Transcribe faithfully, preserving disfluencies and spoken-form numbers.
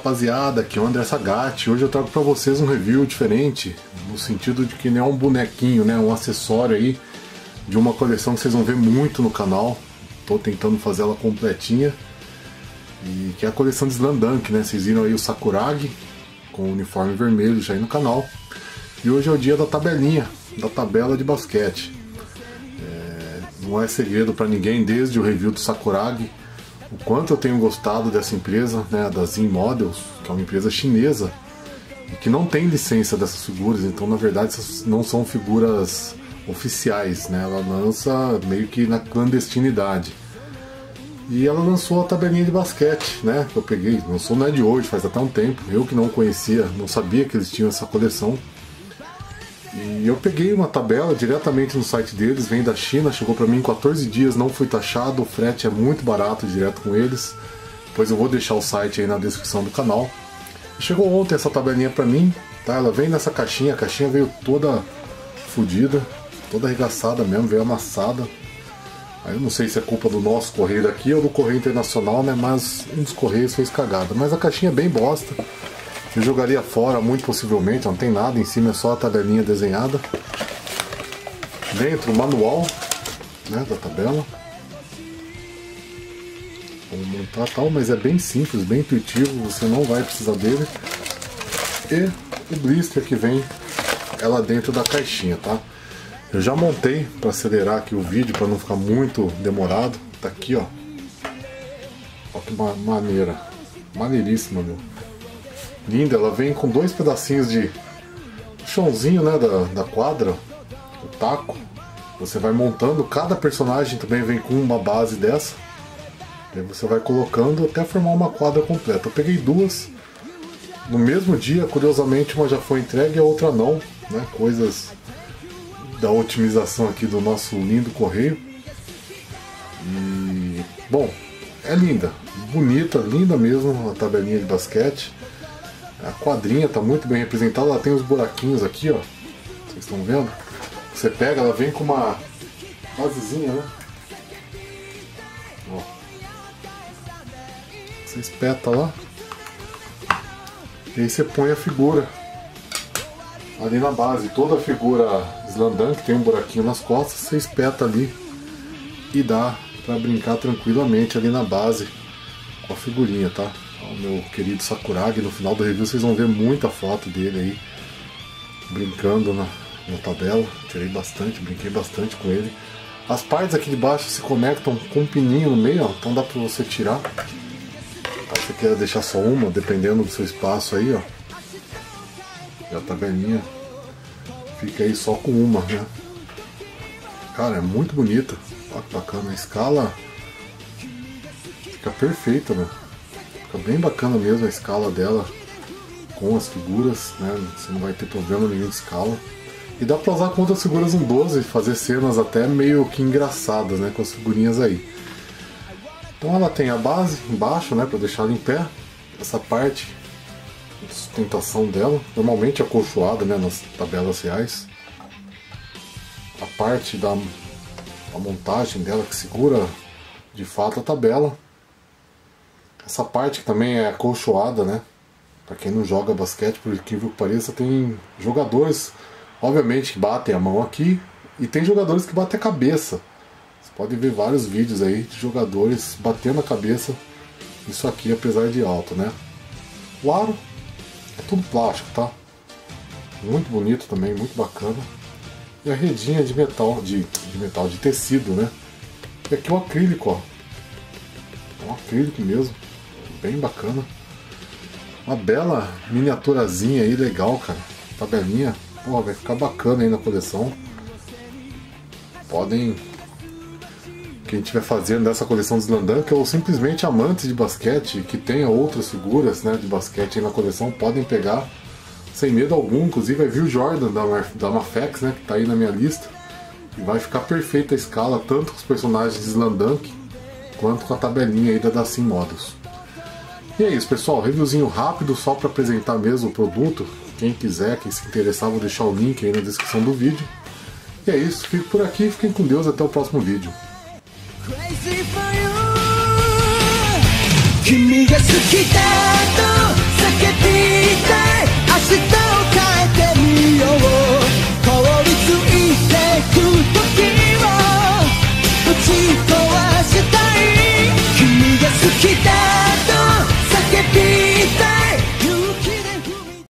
rapaziada, aqui é o André Sagatti. Hoje eu trago para vocês um review diferente, no sentido de que não é um bonequinho, né, um acessório aí de uma coleção que vocês vão ver muito no canal. Tô tentando fazer ela completinha, e que é a coleção de Slam Dunk, né? Vocês viram aí o Sakuragi com o uniforme vermelho já aí no canal. E hoje é o dia da tabelinha, da tabela de basquete. É, não é segredo para ninguém, desde o review do Sakuragi, o quanto eu tenho gostado dessa empresa, né, da Dasin Model, que é uma empresa chinesa e que não tem licença dessas figuras. Então, na verdade, essas não são figuras oficiais, né? Ela lança meio que na clandestinidade. E ela lançou a tabelinha de basquete, né, que eu peguei, lançou não é de hoje, faz até um tempo. Eu que não conhecia, não sabia que eles tinham essa coleção. E eu peguei uma tabela diretamente no site deles, vem da China, chegou para mim em quatorze dias, não foi taxado, o frete é muito barato direto com eles. Depois eu vou deixar o site aí na descrição do canal. Chegou ontem essa tabelinha para mim, tá? Ela vem nessa caixinha, a caixinha veio toda fodida, toda arregaçada mesmo, veio amassada. Aí eu não sei se é culpa do nosso correio daqui ou do correio internacional, né? Mas um dos correios fez cagada. Mas a caixinha é bem bosta, eu jogaria fora muito possivelmente, não tem nada em cima, é só a tabelinha desenhada. Dentro o manual, né, da tabela. Vou montar tal, mas é bem simples, bem intuitivo, você não vai precisar dele. E o blister que vem ela dentro da caixinha, tá? Eu já montei para acelerar aqui o vídeo, para não ficar muito demorado. Tá aqui, ó. Olha que maneira, maneiríssima, meu. Linda, ela vem com dois pedacinhos de chãozinho, né, da, da quadra, o taco. Você vai montando, cada personagem também vem com uma base dessa. Aí você vai colocando até formar uma quadra completa. Eu peguei duas no mesmo dia, curiosamente uma já foi entregue e a outra não, né, coisas da otimização aqui do nosso lindo correio. E, bom, é linda, bonita, linda mesmo a tabelinha de basquete. A quadrinha está muito bem representada, ela tem os buraquinhos aqui, ó. Vocês estão vendo? Você pega, ela vem com uma basezinha, né? Ó. Você espeta lá. E aí você põe a figura ali na base. Toda a figura Slam Dunk tem um buraquinho nas costas, você espeta ali e dá para brincar tranquilamente ali na base com a figurinha, tá? O meu querido Sakuragi, no final do review vocês vão ver muita foto dele aí brincando na, na tabela. Tirei bastante, brinquei bastante com ele. As partes aqui de baixo se conectam com um pininho no meio, ó, então dá pra você tirar. Tá, você quer deixar só uma, dependendo do seu espaço aí, ó. E a tabelinha fica aí só com uma, né? Cara, é muito bonita. Olha que bacana, a escala fica perfeita, né? Fica bem bacana mesmo a escala dela com as figuras, né? Você não vai ter problema nenhum de escala. E dá pra usar com outras figuras um doze, fazer cenas até meio que engraçadas, né, com as figurinhas aí. Então ela tem a base embaixo, né, pra deixar ela em pé. Essa parte de sustentação dela, normalmente acolchoada, né, nas tabelas reais. A parte da a montagem dela que segura de fato a tabela. Essa parte que também é acolchoada, né? Pra quem não joga basquete, por incrível que pareça, tem jogadores, obviamente, que batem a mão aqui e tem jogadores que batem a cabeça. Você pode ver vários vídeos aí de jogadores batendo a cabeça. Isso aqui, apesar de alto, né? O aro é tudo plástico, tá? Muito bonito também, muito bacana. E a redinha de metal, de, de metal, de tecido, né? E aqui o acrílico, ó. É um acrílico mesmo. Bem bacana. Uma bela miniaturazinha aí, legal, cara. Tabelinha. Pô, vai ficar bacana aí na coleção. Podem... Quem estiver fazendo dessa coleção de Slam Dunk, ou simplesmente amantes de basquete, que tenha outras figuras, né, de basquete aí na coleção, podem pegar sem medo algum. Inclusive vai vir o Jordan da, da Mafex, né, que tá aí na minha lista. E vai ficar perfeita a escala, tanto com os personagens de Slam Dunk, quanto com a tabelinha aí da Dasin Model. E é isso, pessoal, reviewzinho rápido só para apresentar mesmo o produto. Quem quiser, quem se interessar, vou deixar o link aí na descrição do vídeo. E é isso, fico por aqui, fiquem com Deus, até o próximo vídeo. Sagatti.